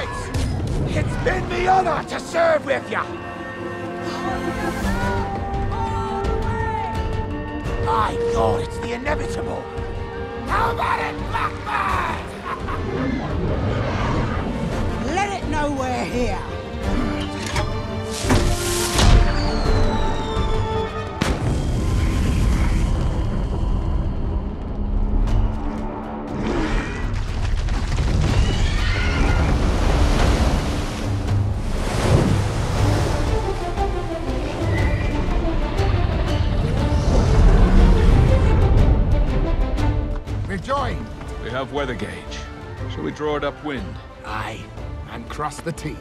rights. It's been me honor to serve with you. My God, it's the inevitable. How about it, Blackbird? Let it know we're here. We have weather gauge. Shall we draw it upwind? Aye, and cross the T.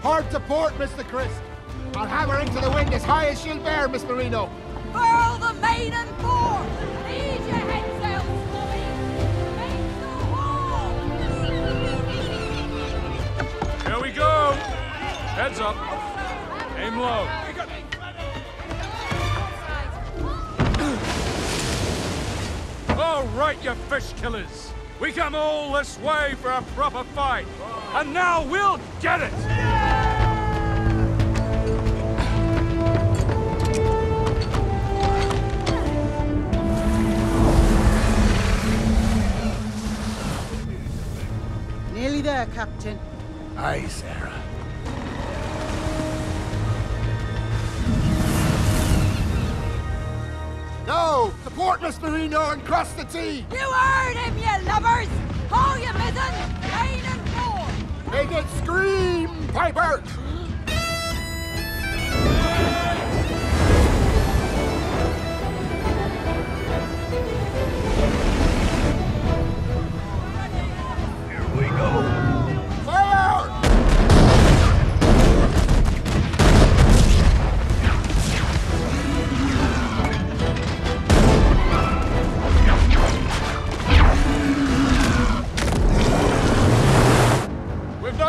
Hard to port, Mr. Crisp. I'll have her into the wind as high as she'll bear, Miss Marino. Furl the main and fore! Ease your headsails, Bobby! Make the haul! Here we go! Heads up. Aim low. All right, you fish killers. We come all this way for a proper fight. And now we'll get it! Nearly there, Captain. Aye, Sarah. No! Support Miss Marino and cross the T! You heard him, you lovers! Haul your mizzen, main and fore! Make it scream, Piper! Here we go! Fire!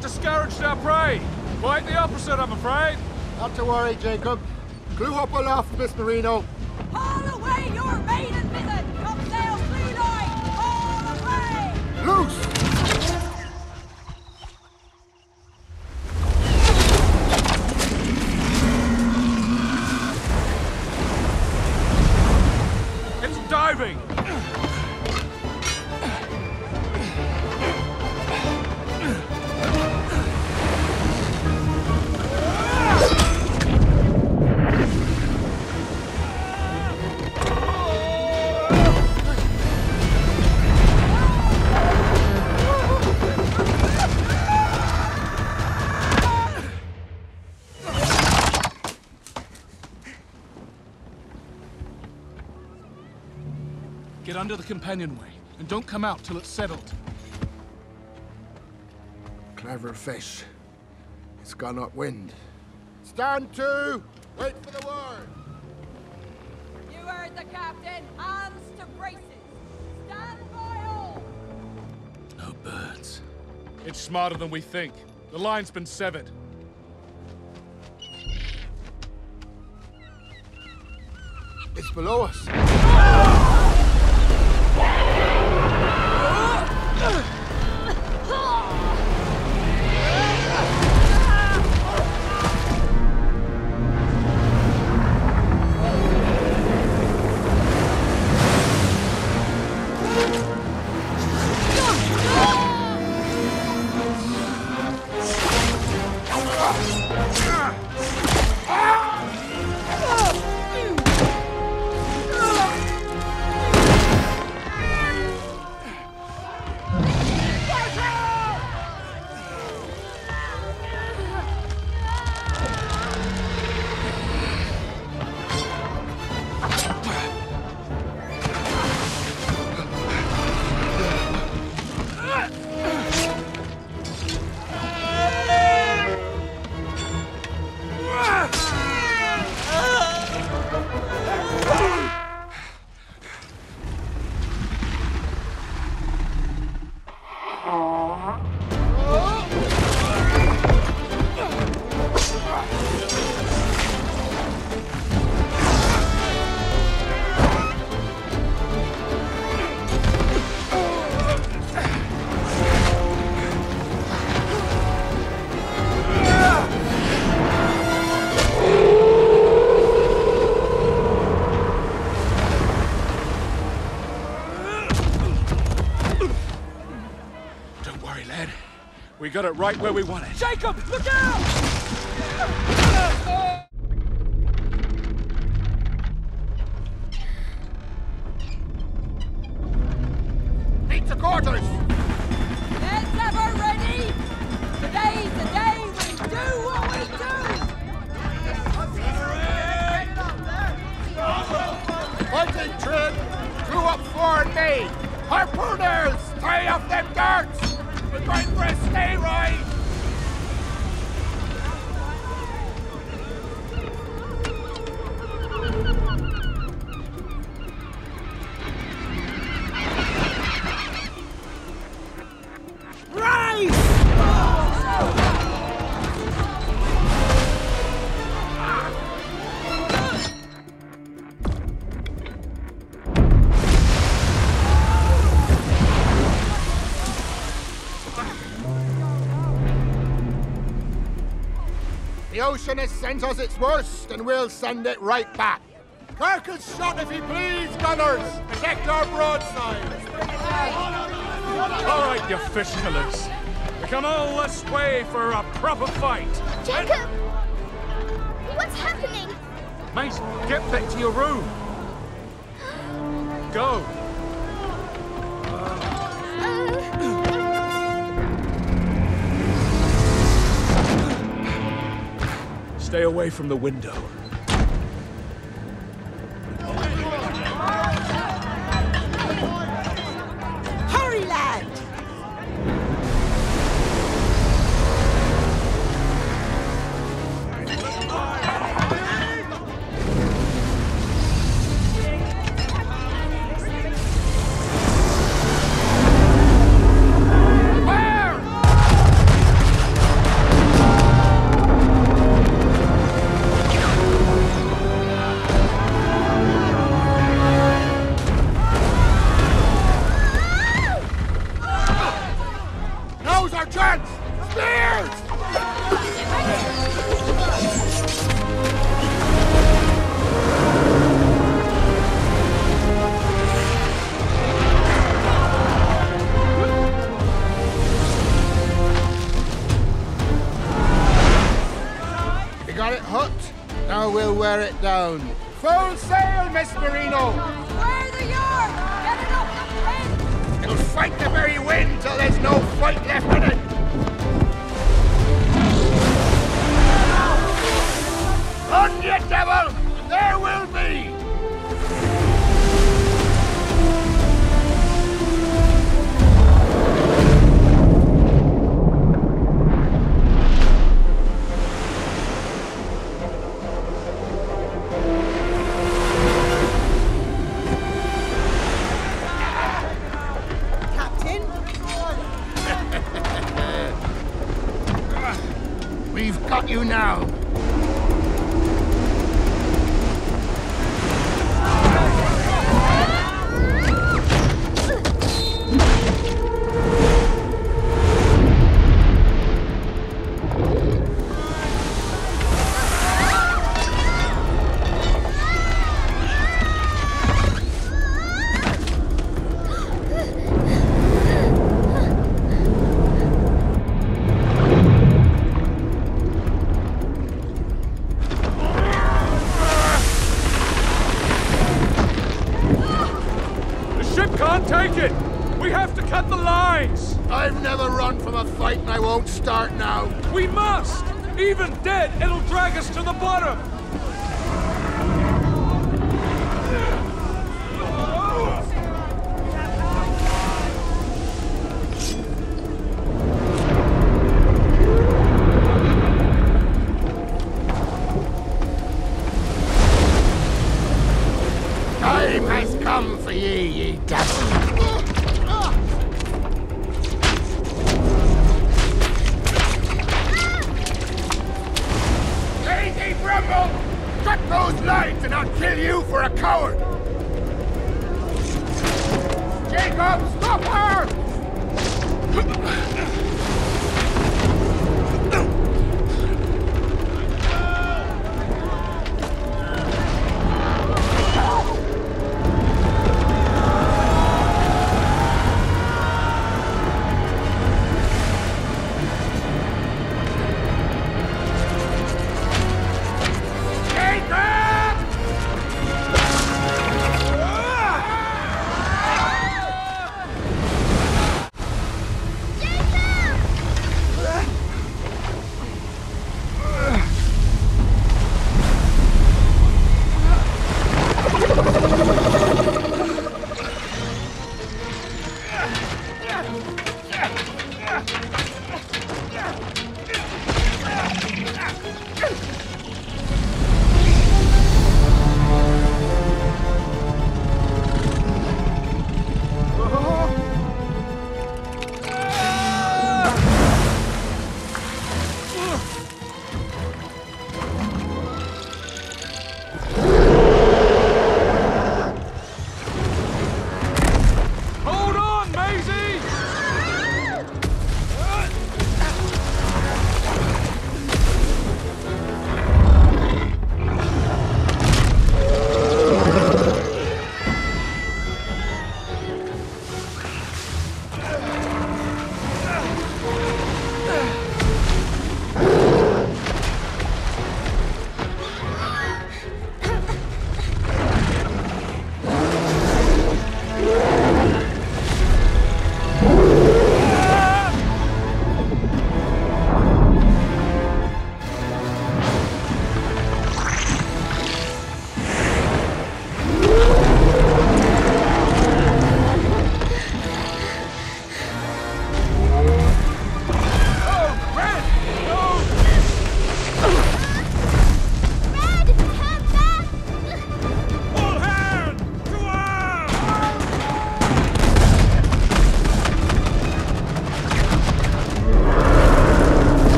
Discouraged our prey. Quite the opposite, I'm afraid. Not to worry, Jacob. Clue up aloft, Miss Marino. Haul away your maiden and mizzen! Topsail clear line! Haul away! Loose! It's diving! Get under the companionway, and don't come out till it's settled. Clever fish. It's gone upwind. Stand to! Wait for the word! You heard the captain. Arms to braces. Stand by all! No birds. It's smarter than we think. The line's been severed. It's below us. Ah! Ah! got it right where we want it. Jacob, look out! Need to quarters! Heads ever ready? Today's the day we do what we do! Hunting trip! 2 up 4 and me! Harpooners! Stay off them darts! We're going for a stay right! Rise! The oceanist sends us its worst, and we'll send it right back. Carcass shot, if you please, gunners! Protect our broadsides! All right, you fish killers. We come all this way for a proper fight. Jacob! What's happening? Mate, get back to your room. Go. Stay away from the window. Hurry, lad! We'll wear it down. Full sail, Miss Marino! Square the yard! Get it off the wind! It'll fight the very wind till there's no fight left in it! On you, devil! There will be! You now. Jacob, stop her!